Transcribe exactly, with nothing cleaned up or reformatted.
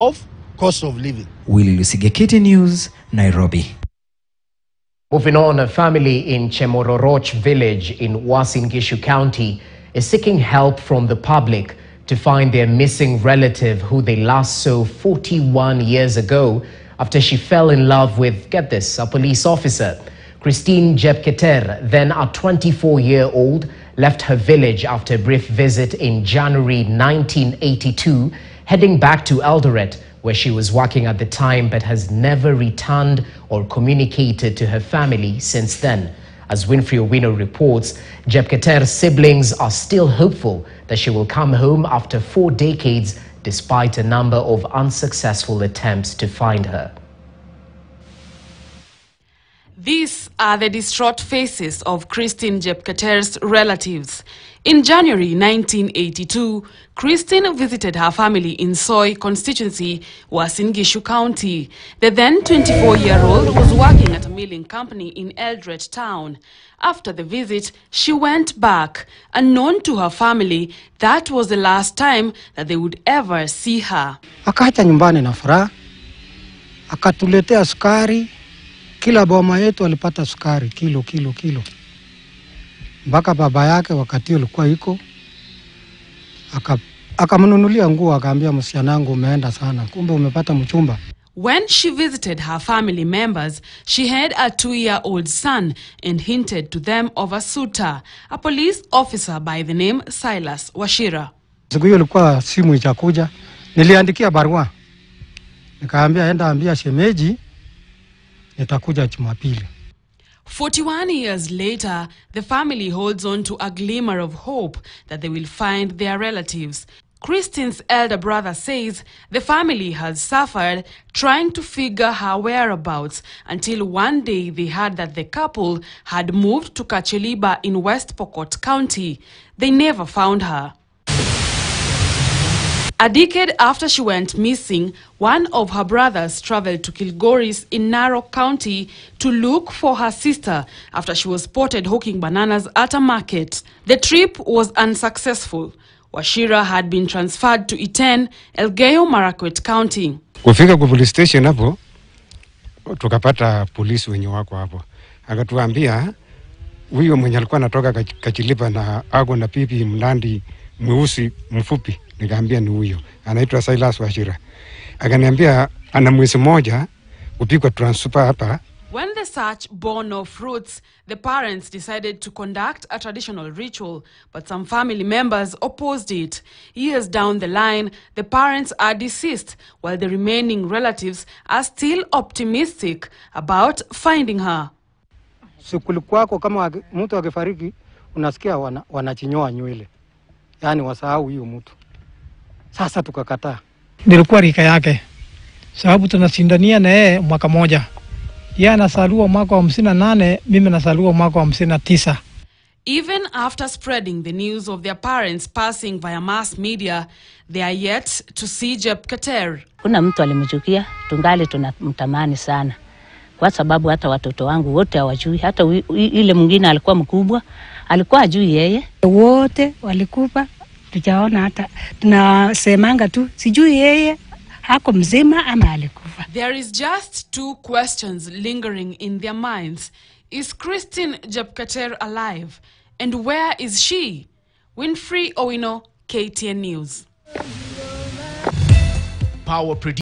of cost of living. Willy Lusige, K T N News, Nairobi. Moving on, a family in Chemororoch village in Uasin Gishu County is seeking help from the public to find their missing relative who they last saw forty-one years ago after she fell in love with, get this, a police officer. Christine Jebketer, then a twenty-four-year-old, left her village after a brief visit in January nineteen eighty-two, heading back to Eldoret, where she was working at the time, but has never returned or communicated to her family since then. As Winfrey Owino reports, Jebketer's siblings are still hopeful that she will come home after four decades, despite a number of unsuccessful attempts to find her. These are the distraught faces of Christine Jebketer's relatives. In January nineteen eighty-two, Christine visited her family in Soy constituency, Uasin Gishu County. The then twenty-four-year-old was working at a milling company in Eldoret town. After the visit, she went back. Unknown to her family, that was the last time that they would ever see her. Akaja nyumbani na furaha, akatuletea sukari. Kila boma yetu alipata sukari kilo kilo kilo. Mpaka baba yake wakati alikuwa yuko akamnunulia nguo akaambia msichana wangu umeenda sana kumbe umepata mchumba. When she visited her family members, she had a two-year-old son and hinted to them of a suitor, a police officer by the name Silas Wachira. Siku hiyo alikuwa simu ichakuja, niliandikia barua. Nikaambia enda ambia shemeji nitakuja Jumapili. forty-one years later, the family holds on to a glimmer of hope that they will find their relatives. Christine's elder brother says the family has suffered trying to figure her whereabouts until one day they heard that the couple had moved to Kacheliba in West Pokot County. They never found her. A decade after she went missing, one of her brothers traveled to Kilgoris in Narok County to look for her sister after she was spotted hawking bananas at a market. The trip was unsuccessful. Wachira had been transferred to Iten, Elgeyo, Marakwet County. Kufika kwa police station hapo, tukapata polisi wenye wako hapo. Akatuambia, huyo mwenye alikuwa anatoka Kachilipa na ago na pipi mlandi mweusi mfupi. Nikaambia ni huyo anaitwa Silas Wachira. Akaniambia ana mwezi moja kupikwa transfer hapa. When the search bore no fruits, the parents decided to conduct a traditional ritual, but some family members opposed it. Years down the line, the parents are deceased, while the remaining relatives are still optimistic about finding her. Sikulikuwako kama mtu akifariki unasikia wanachinyoa nywele. Yaani wasahau hiyo mtu. Sasa tukakataa. Nilikuwa rika yake. Sababu tunashindania na yeye mwaka moja. Yeye anasalua mwaka wa hamsini na nane, mimi nasalua mwaka wa hamsini na tisa. Even after spreading the news of their parents passing via mass media, they are yet to see Jebketer. Kuna mtu alimchukia, tungali tunamtamani sana. Kwa sababu hata watoto wangu wote hawajui, hata ile mwingine alikuwa mkubwa, alikuwa ajui yeye. Wote walikufa. Tujaona hata tunasemanga tu sijui yeye hako mzima ama alikufa. There is just two questions lingering in their minds. Is Christine Jebketer alive? And where is she? Winfrey Owino, K T N News. Power